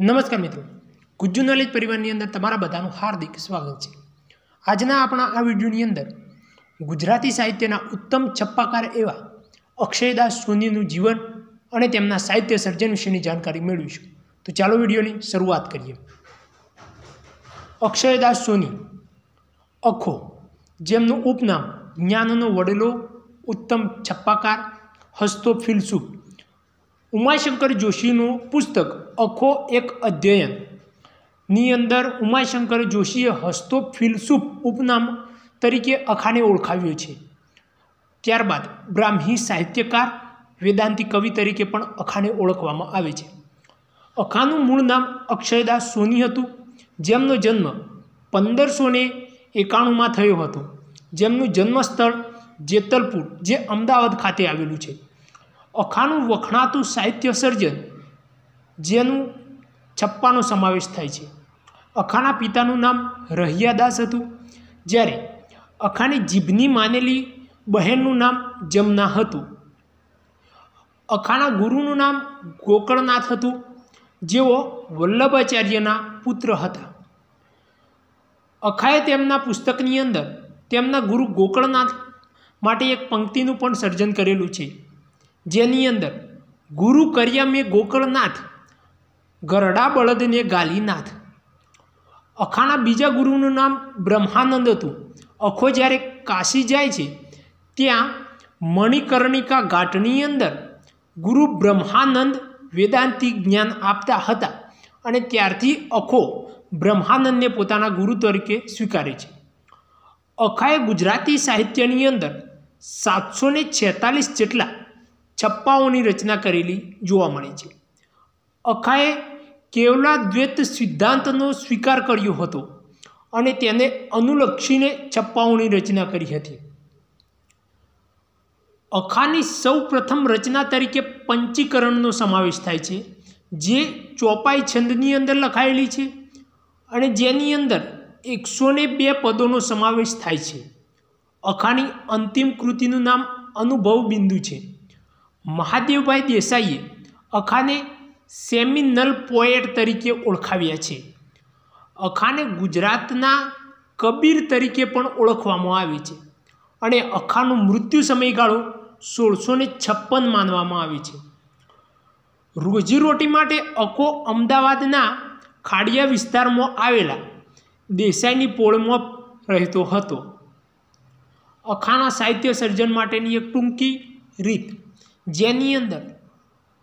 नमस्कार मित्रों, गुज्जू नॉलेज परिवारनी अंदर तमारा बधानु हार्दिक स्वागत है। आजना आपणा आ विडियोनी अंदर गुजराती साहित्यना उत्तम छप्पाकार एवा अक्षयदास सोनीनु जीवन अने तेमना साहित्य सर्जन विशेनी जानकारी मेळवीशुं। तो चालो विडियोनी शरूआत करीए। अक्षयदास सोनी अखो जेमनुं उपनाम ज्ञाननो वडेलो, उत्तम छप्पाकार, हसतो फिलसूफ उमाशंकर जोशीनो पुस्तक अखो एक अध्ययन नी अंदर उमाशंकर जोशीए हसतो फिलसूफ उपनाम तरीके अखाने ओळखाव्यो छे। त्यारबाद ब्राह्मी साहित्यकार, वेदांती कवि तरीके पण अखाने ओळखवामां आवे छे। अखानु मूळ नाम अक्षयदास सोनी हतुं, जेमनो जन्म 1591 मां थयो हतो। जेमनुं जन्मस्थळ जेतलपुर जे अमदावाद खाते आवेलुं छे। अखानु वखणातु साहित्य सर्जन जेनु छप्पानो समावेश थाय छे। अखाना पितानु नाम रहियादास हतुं, ज्यारे अखानी जीभनी मानेली बहेननु नाम जमना हतुं। अखाना गुरुनु नाम गोकळनाथ हतुं, जेओ वल्लभाचार्यना पुत्र हता। अखाए तेमना पुस्तकनी अंदर तेमना गुरु गोकळनाथ माटे एक पंक्तिनु पण सर्जन करेलुं छे, जेनी अंदर गुरु करिया में गोकळनाथ, गरडा बळद ने गालीनाथ। अखाना बीजा गुरुनु नाम ब्रह्मानंद हतुं। अखो ज्यारे काशी जाय छे त्यां मणिकर्णिका गाठनी अंदर गुरु ब्रह्मानंद वेदांती ज्ञान आपता हता अने त्यारथी अखो ब्रह्मानंदने पोताना गुरु तरीके स्वीकारे छे। अखाए गुजराती साहित्यनी अंदर 746 जेटला छप्पाओनी रचना करेली जोवा मळे छे। अखाए केवला द्वैत सिद्धांतनो स्वीकार कर्यो हतो अने तेने अनुलक्षीने छप्पाओनी रचना करी हती। अखानी सौ प्रथम रचना तरीके पंचीकरणनो समावेश थाय छे, जे चौपाई छंदनी अंदर लखायेली छे अने जेनी अंदर 102 पदोंनो समावेश थाय छे। अखानी अंतिम कृतिनुं नाम अनुभव बिंदु छे। महादेव भाई देसाईए अखाने सेमिनल पोएट तरीके ओळखाव्या छे। अखाने गुजरातना कबीर तरीके पण ओळखवामां आवे छे अने अखानो मृत्यु समयगाळो 1656 मानवामां आवे छे। रोजीरोटी माटे अखो अमदावादना खाडिया विस्तारमां आवेला देसाईनी पोळमां रहेतो हतो। अखाना साहित्य सर्जन माटेनी एक टूंकी रीत, जेनी अंदर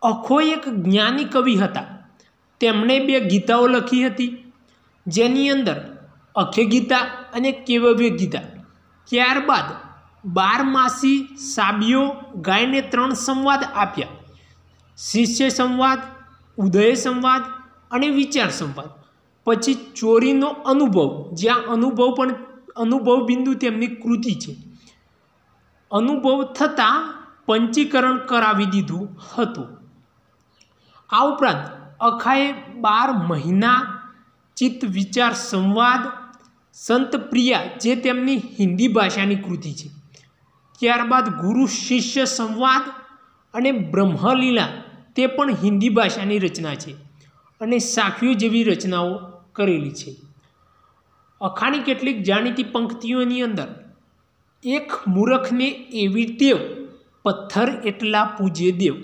अखो एक ज्ञानी कवि हता, तेमणे बे गीताओ लखी हती, जेनी अंदर अखे गीता अने केवव्य गीता। त्यारबाद 12 मासी साबियो गायने 3 संवाद आप्या, शिष्य संवाद, उदय संवाद अने विचार संवाद। पछी चोरीनो अनुभव, ज्या अनुभव पण अनुभव बिंदु तेमनी कृति छे। अनुभव थता पंचीकरण करावी दीधु हतु। आ उपरांत अखाए 12 महीना, चित्त विचार संवाद, संत प्रिया जे तेमनी हिंदी भाषानी कृति छे। त्यारबाद गुरु शिष्य संवाद अने ब्रह्मलीला ते पण हिंदी भाषानी रचना छे अने साखियो जेवी रचनाओ करेली छे। अखानी केटलीक जाणीती पंक्तिओनी अंदर एक मूर्खने एवी टेव, पत्थर एटला पूजे देव।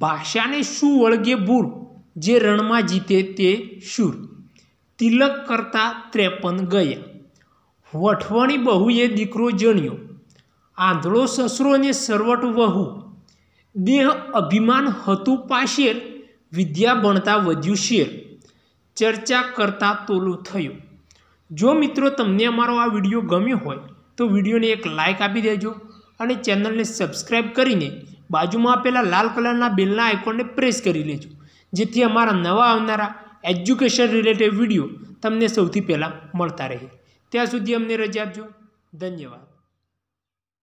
भाषा ने शू वळगे बूर, जे रण में जीते ते शूर। तिलक करता 53 गया, वठवणी बहुए दीकरो जण्यो। आंधळो ससरो ने सरवट वहू, देह अभिमान हतु पाशेर। विद्या भणता वध्यु शेर, चर्चा करता तोलो थयो। जो मित्रों तमने अमारो आ विडियो गम्यो होय तो विडियो ने एक लाइक आपी देजो अने चैनल ने सब्सक्राइब करीने बाजू में आपेला लाल कलरना बेलना आइकॉन ने प्रेस करी लेजो, जेथी अमारा नवा आवनारा एज्युकेशन रिलेटेड विडियो तमने सौथी पहेला मळता रहे। त्यां सुधी अमने रजा आपजो। धन्यवाद।